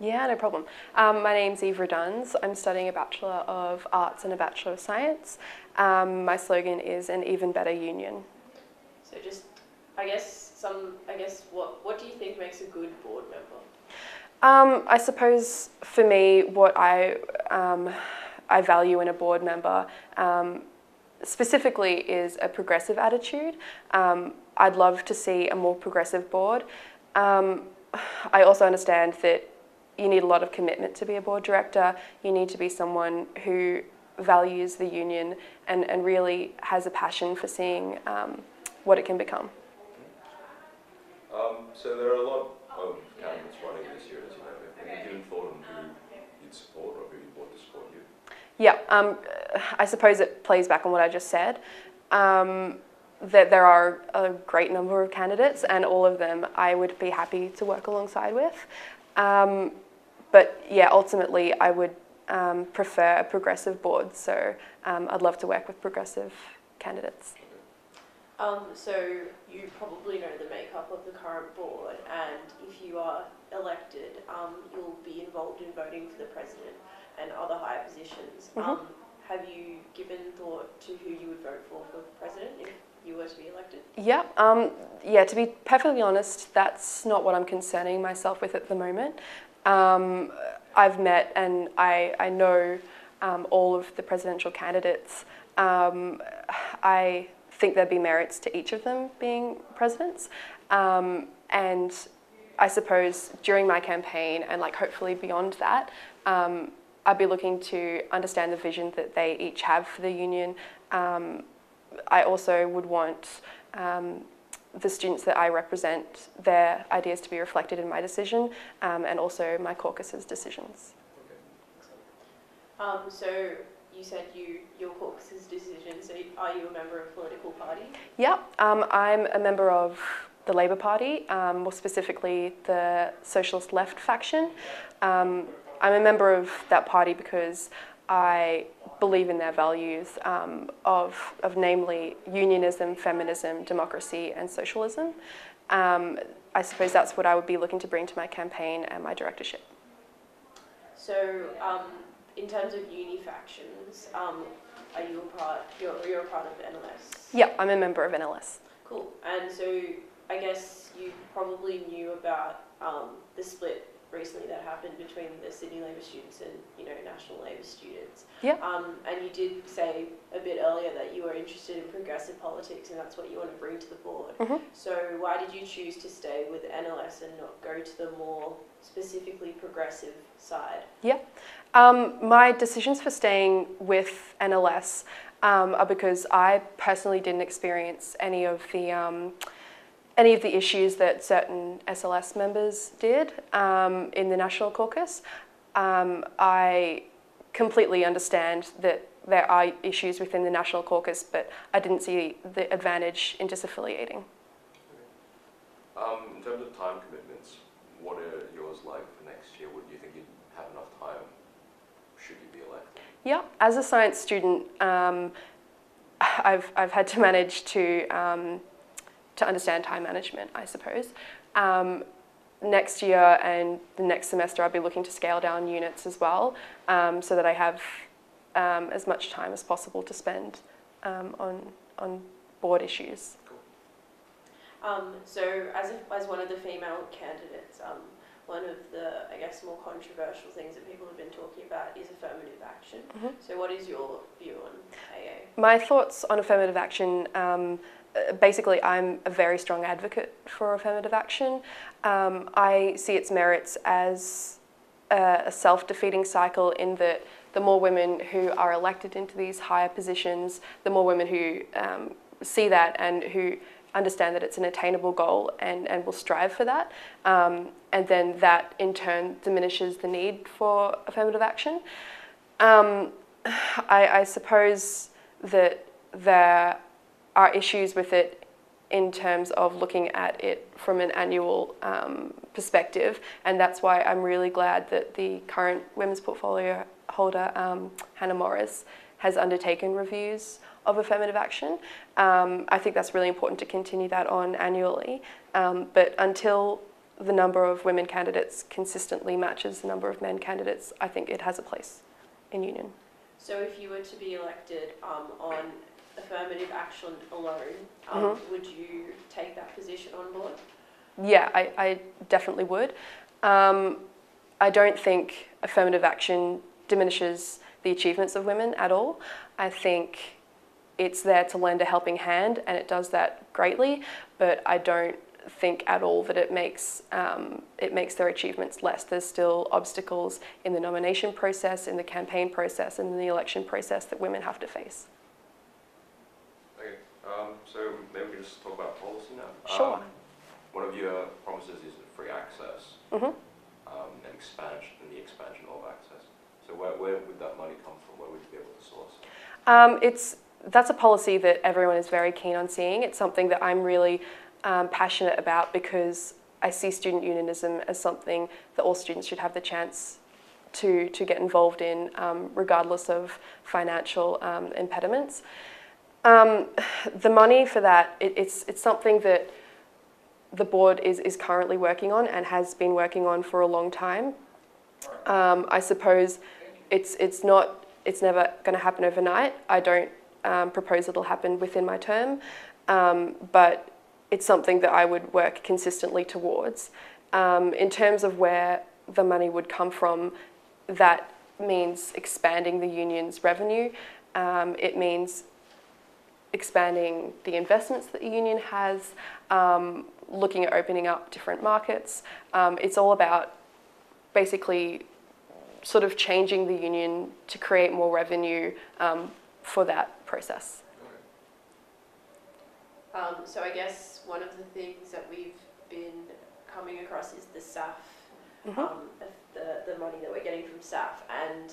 Yeah, no problem. My name's Eve Radunz. I'm studying a Bachelor of Arts and a Bachelor of Science. My slogan is an even better union. So just, what do you think makes a good board member? I suppose for me, what I value in a board member specifically is a progressive attitude. I'd love to see a more progressive board. I also understand that you need a lot of commitment to be a board director. You need to be someone who values the union and really has a passion for seeing what it can become. So there are a lot of candidates running this year, as you know. Have you given thought on who you'd support or who you'd want to support you? Yeah, I suppose it plays back on what I just said. That there are a great number of candidates, and all of them I would be happy to work alongside with. But yeah, ultimately I would prefer a progressive board, so I'd love to work with progressive candidates. So you probably know the makeup of the current board, and if you are elected, you'll be involved in voting for the president and other higher positions. Mm-hmm. Have you given thought to who you would vote for president if you were to be elected? Yeah, to be perfectly honest, that's not what I'm concerning myself with at the moment. I've met and I know all of the presidential candidates. I think there'd be merits to each of them being presidents. And I suppose during my campaign and like hopefully beyond that, I'd be looking to understand the vision that they each have for the union. I also would want the students that I represent, their ideas to be reflected in my decision and also my caucus's decisions. Okay. So you said your caucus's decision, so are you a member of a political party? Yeah, I'm a member of the Labour Party, more specifically the Socialist Left faction. I'm a member of that party because I believe in their values of namely unionism, feminism, democracy and socialism. I suppose that's what I would be looking to bring to my campaign and my directorship. So in terms of uni factions, are you you're a part of NLS? Yeah, I'm a member of NLS. Cool. And so I guess you probably knew about the split recently that happened between the Sydney Labour students and, you know, National Labour students. Yeah. And you did say a bit earlier that you were interested in progressive politics and that's what you want to bring to the board. Mm-hmm. So why did you choose to stay with NLS and not go to the more specifically progressive side? Yeah. My decisions for staying with NLS are because I personally didn't experience any of the issues that certain SLS members did in the National Caucus. I completely understand that there are issues within the National Caucus, but I didn't see the advantage in disaffiliating. Okay. In terms of time commitments, what are yours like for next year? Would you think you'd have enough time? Should you be elected? Yeah, as a science student, I've had to manage to understand time management, I suppose. Next year and the next semester I'll be looking to scale down units as well, so that I have as much time as possible to spend on board issues. Cool. So as one of the female candidates, one of the, more controversial things that people have been talking about is affirmative action. Mm-hmm. So what is your view on AA? My thoughts on affirmative action, basically, I'm a very strong advocate for affirmative action. I see its merits as a self-defeating cycle in that the more women who are elected into these higher positions, the more women who see that and who understand that it's an attainable goal and will strive for that. And then that in turn diminishes the need for affirmative action. I suppose that there are issues with it in terms of looking at it from an annual perspective, and that's why I'm really glad that the current women's portfolio holder, Hannah Morris, has undertaken reviews of affirmative action. I think that's really important to continue that on annually, but until the number of women candidates consistently matches the number of men candidates, I think it has a place in union. So if you were to be elected on affirmative action alone, would you take that position on board? Yeah, I definitely would. I don't think affirmative action diminishes the achievements of women at all. I think it's there to lend a helping hand, and it does that greatly, but I don't think at all that it makes their achievements less. There's still obstacles in the nomination process, in the campaign process, and in the election process that women have to face. Okay, so maybe we can just talk about policy now. Sure. One of your promises is free access and the expansion of access. So where would that money come from? Where would you be able to source? That's a policy that everyone is very keen on seeing. It's something that I'm really passionate about, because I see student unionism as something that all students should have the chance to get involved in, regardless of financial impediments. The money for that, it's something that the board is currently working on and has been working on for a long time. I suppose it's never going to happen overnight. I don't propose it'll happen within my term, but it's something that I would work consistently towards. In terms of where the money would come from, that means expanding the union's revenue. It means expanding the investments that the union has, looking at opening up different markets. It's all about basically sort of changing the union to create more revenue for that process. So I guess one of the things that we've been coming across is the SAF, the money that we're getting from SAF, and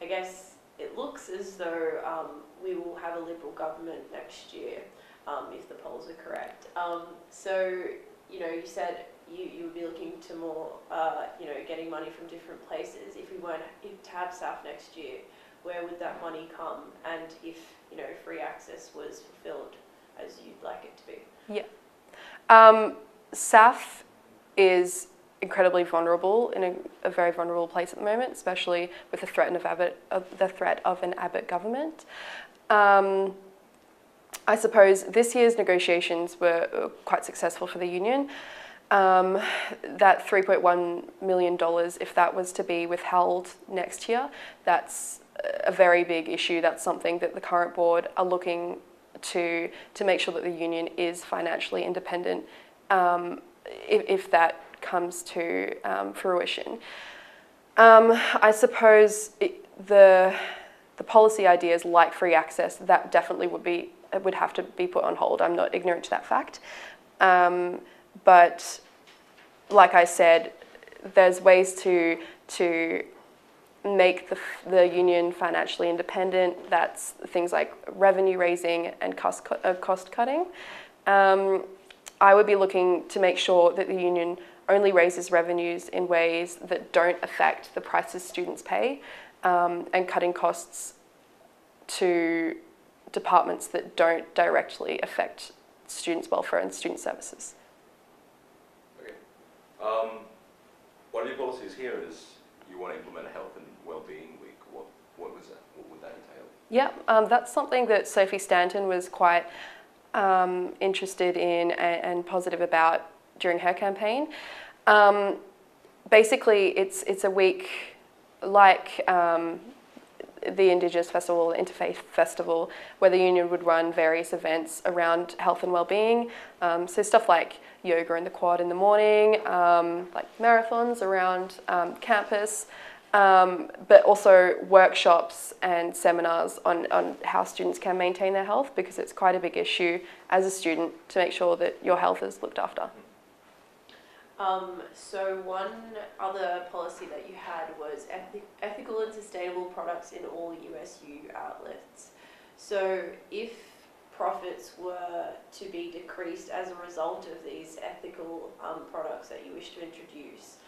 I guess it looks as though we will have a Liberal government next year, if the polls are correct. So, you know, you said you would be looking to more, you know, getting money from different places. If we weren't to have SAF next year, where would that money come? And if, you know, free access was fulfilled as you'd like it to be? Yeah. SAF is incredibly vulnerable, in a very vulnerable place at the moment, especially with the threat of, an Abbott government. I suppose this year's negotiations were quite successful for the union. That $3.1 million, if that was to be withheld next year, that's a very big issue. That's something that the current board are looking to make sure that the union is financially independent if that comes to fruition. I suppose the policy ideas like free access, that definitely would have to be put on hold. I'm not ignorant to that fact. But like I said, there's ways to make the union financially independent. That's things like revenue raising and cost cutting. I would be looking to make sure that the union only raises revenues in ways that don't affect the prices students pay, and cutting costs to departments that don't directly affect students' welfare and student services. Okay. One of your policies here is you want to implement a health and wellbeing week. What was that? What would that entail? Yeah, that's something that Sophie Stanton was quite interested in and positive about during her campaign. Basically, it's a week like the Indigenous Festival, the Interfaith Festival, where the union would run various events around health and wellbeing. So stuff like yoga in the quad in the morning, like marathons around campus, but also workshops and seminars on how students can maintain their health, because it's quite a big issue as a student to make sure that your health is looked after. So one other policy that you had was ethical and sustainable products in all USU outlets. So if profits were to be decreased as a result of these ethical products that you wish to introduce,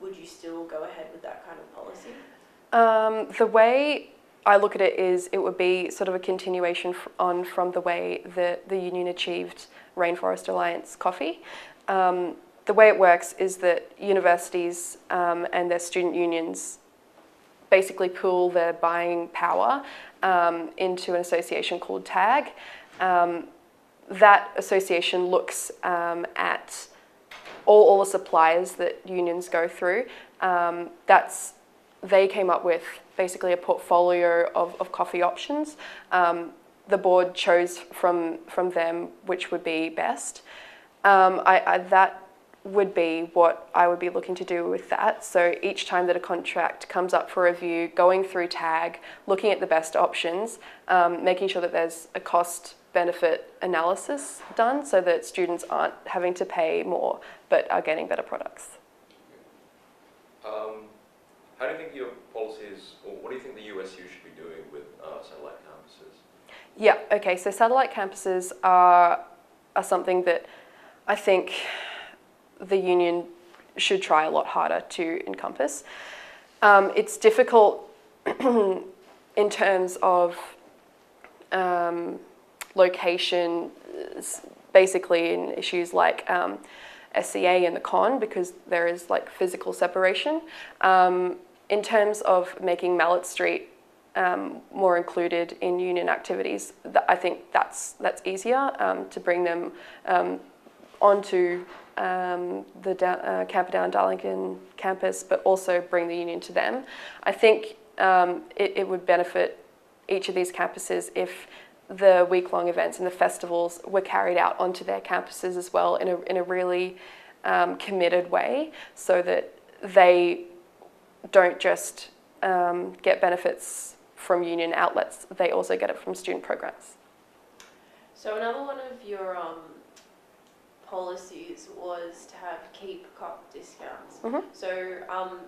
would you still go ahead with that kind of policy? The way I look at it is it would be sort of a continuation from the way that the union achieved Rainforest Alliance coffee. the way it works is that universities and their student unions basically pool their buying power into an association called TAG. That association looks at all the suppliers that unions go through. They came up with basically a portfolio of coffee options. The board chose from them which would be best. That would be what I would be looking to do with that. So each time that a contract comes up for review, going through TAG, looking at the best options, making sure that there's a cost-benefit analysis done so that students aren't having to pay more but are getting better products. How do you think your policies, or what do you think the USU should be doing with satellite campuses? Yeah, okay, so satellite campuses are something that I think the union should try a lot harder to encompass. It's difficult in terms of location, basically in issues like SCA and the con, because there is like physical separation. In terms of making Mallet Street more included in union activities, I think that's easier to bring them onto the Camperdown Darlington campus, but also bring the union to them. I think it would benefit each of these campuses if the week-long events and the festivals were carried out onto their campuses as well in a really committed way, so that they don't just get benefits from union outlets, they also get it from student programs. So another one of your policies was to have KeepCup discounts. Mm-hmm. So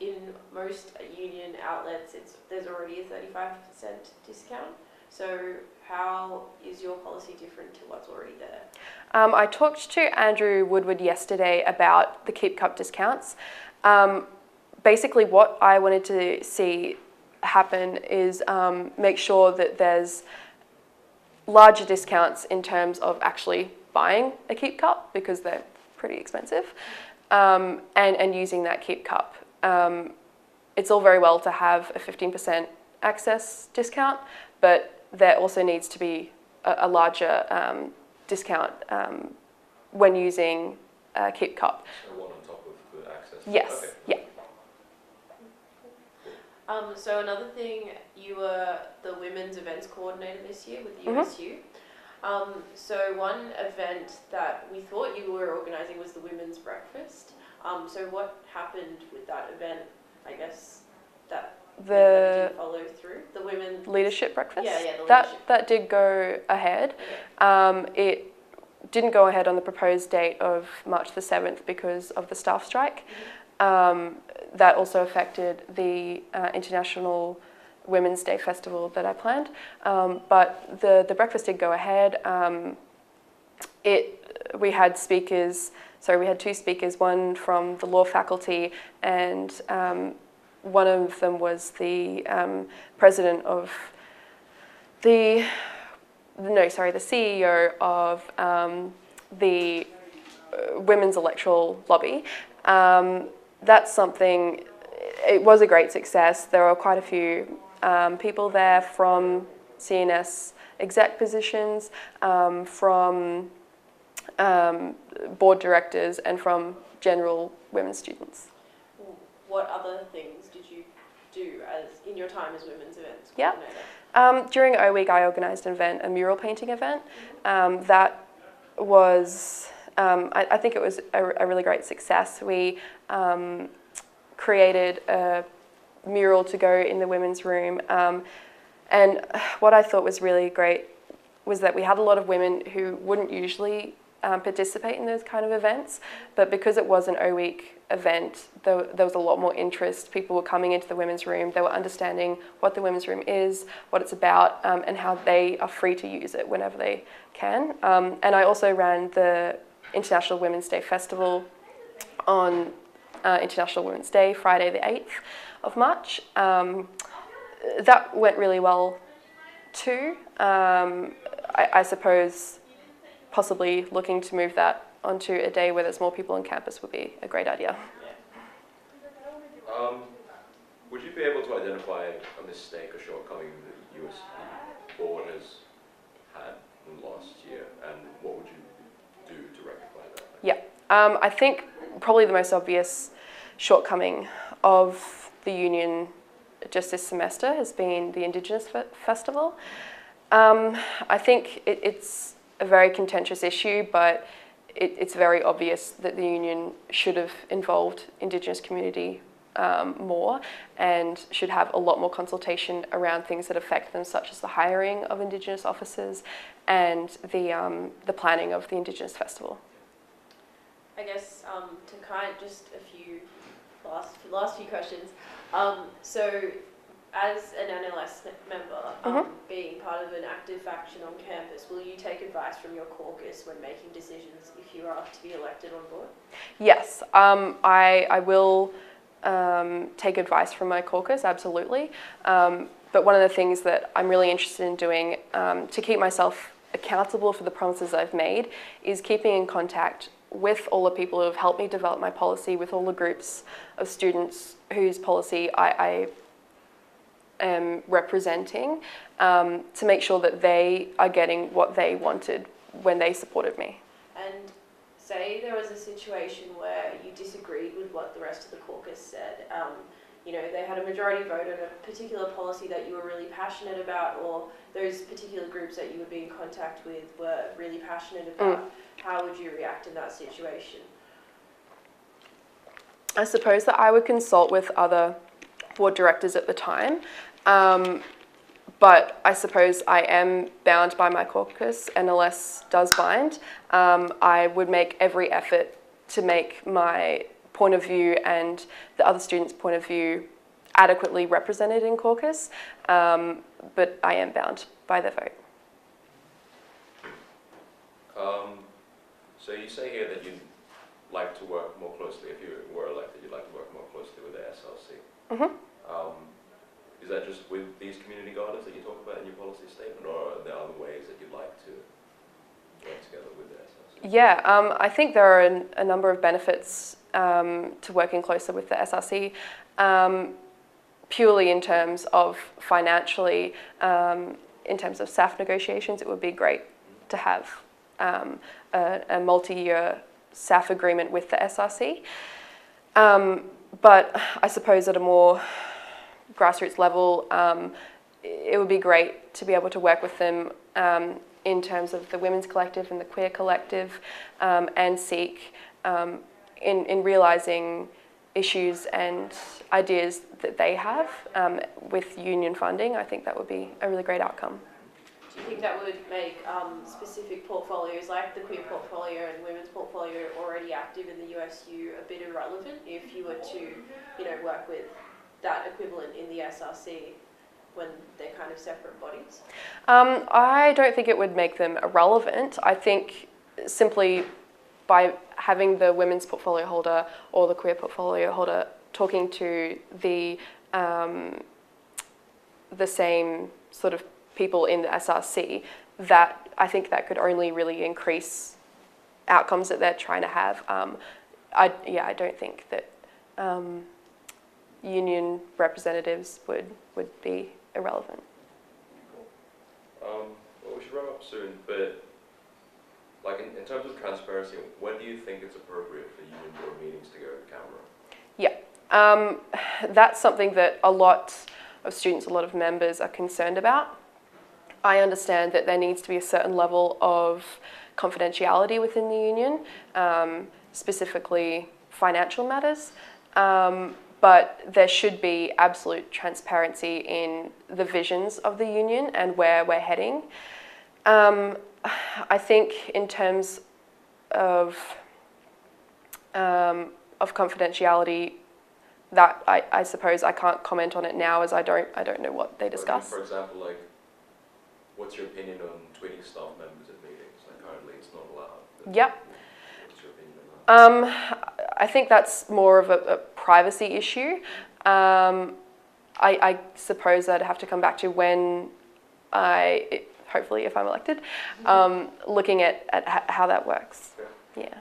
in most union outlets, there's already a 35% discount. So how is your policy different to what's already there? I talked to Andrew Woodward yesterday about the KeepCup discounts. Basically what I wanted to see happen is make sure that there's larger discounts in terms of actually buying a KeepCup, because they're pretty expensive, and using that KeepCup. It's all very well to have a 15% access discount, but there also needs to be a larger discount when using KeepCup. So one on top of the access? Yes, okay. Yeah. So another thing, you were the women's events coordinator this year with the USU. So one event that we thought you were organising was the women's breakfast. So what happened with that event, I guess, that didn't follow through? The women's leadership breakfast? Yeah, yeah, the leadership. That did go ahead. Okay. It didn't go ahead on the proposed date of March the 7th because of the staff strike. Mm-hmm. That also affected the International Women's Day Festival that I planned, but the breakfast did go ahead. We had speakers, so we had two speakers, one from the law faculty, and one of them was the president of the CEO of the Women's Electoral Lobby. That's something, it was a great success. There were quite a few people there from CNS exec positions, from board directors, and from general women students. What other things did you do in your time as women's events coordinator? Yeah. During O-Week I organised an event, a mural painting event. That was, I think it was a really great success. We created a mural to go in the women's room, and what I thought was really great was that we had a lot of women who wouldn't usually participate in those kind of events, but because it was an O-Week event, there was a lot more interest. People were coming into the women's room, they were understanding what the women's room is, what it's about, and how they are free to use it whenever they can. And I also ran the International Women's Day Festival on International Women's Day, Friday the 8th of March. That went really well too. I suppose possibly looking to move that onto a day where there's more people on campus would be a great idea. Would you be able to identify a mistake or shortcoming that the USU board has had in the last year, and what would you do to rectify that? Yeah, I think probably the most obvious shortcoming of the union just this semester has been the Indigenous Festival. I think it's a very contentious issue, but it's very obvious that the union should have involved Indigenous community more and should have a lot more consultation around things that affect them, such as the hiring of Indigenous officers and the planning of the Indigenous Festival. I guess to kind of just a few last few questions. So as an NLS member, being part of an active faction on campus, will you take advice from your caucus when making decisions if you are asked to be elected on board? Yes, I will take advice from my caucus, absolutely. But one of the things that I'm really interested in doing to keep myself accountable for the promises I've made is keeping in contact with all the people who have helped me develop my policy, with all the groups of students whose policy I am representing, to make sure that they are getting what they wanted when they supported me. And say there was a situation where you disagreed with what the rest of the caucus said, you know, they had a majority vote on a particular policy that you were really passionate about, or those particular groups that you would be in contact with were really passionate about, how would you react in that situation? I suppose that I would consult with other board directors at the time, but I suppose I am bound by my caucus. NLS does bind. I would make every effort to make my point of view and the other students' point of view adequately represented in caucus, but I am bound by their vote. So you say here that you'd like to work more closely, if you were elected, you'd like to work more closely with the SRC. Is that just with these community gardens that you talk about in your policy statement, or are there other ways that you'd like to work together with the SRC? Yeah, I think there are a number of benefits to working closer with the SRC, purely in terms of financially, in terms of SAF negotiations. It would be great to have a multi-year SAF agreement with the SRC. But I suppose at a more grassroots level, it would be great to be able to work with them in terms of the Women's Collective and the Queer Collective and SEEK in realising issues and ideas that they have with union funding. I think that would be a really great outcome. Do you think that would make specific portfolios like the queer portfolio and women's portfolio already active in the USU a bit irrelevant if you were to, you know, work with that equivalent in the SRC when they're kind of separate bodies? I don't think it would make them irrelevant. I think simply by having the women's portfolio holder or the queer portfolio holder talking to the same sort of people in the SRC, that I think that could only really increase outcomes that they're trying to have. I don't think that union representatives would be irrelevant. Well, we should wrap up soon, but like in terms of transparency, when do you think it's appropriate for union board meetings to go to camera? Yeah, that's something that a lot of students, a lot of members are concerned about. I understand that there needs to be a certain level of confidentiality within the union, specifically financial matters, but there should be absolute transparency in the visions of the union and where we're heading. I think in terms of confidentiality, that I suppose I can't comment on it now, as I don't know what they discuss. For example, like, what's your opinion on tweeting staff members at meetings? Like, currently it's not allowed. Yep. What's your opinion on that? I think that's more of a privacy issue. I suppose I'd have to come back to when I hopefully if I'm elected, looking at how that works. Yeah.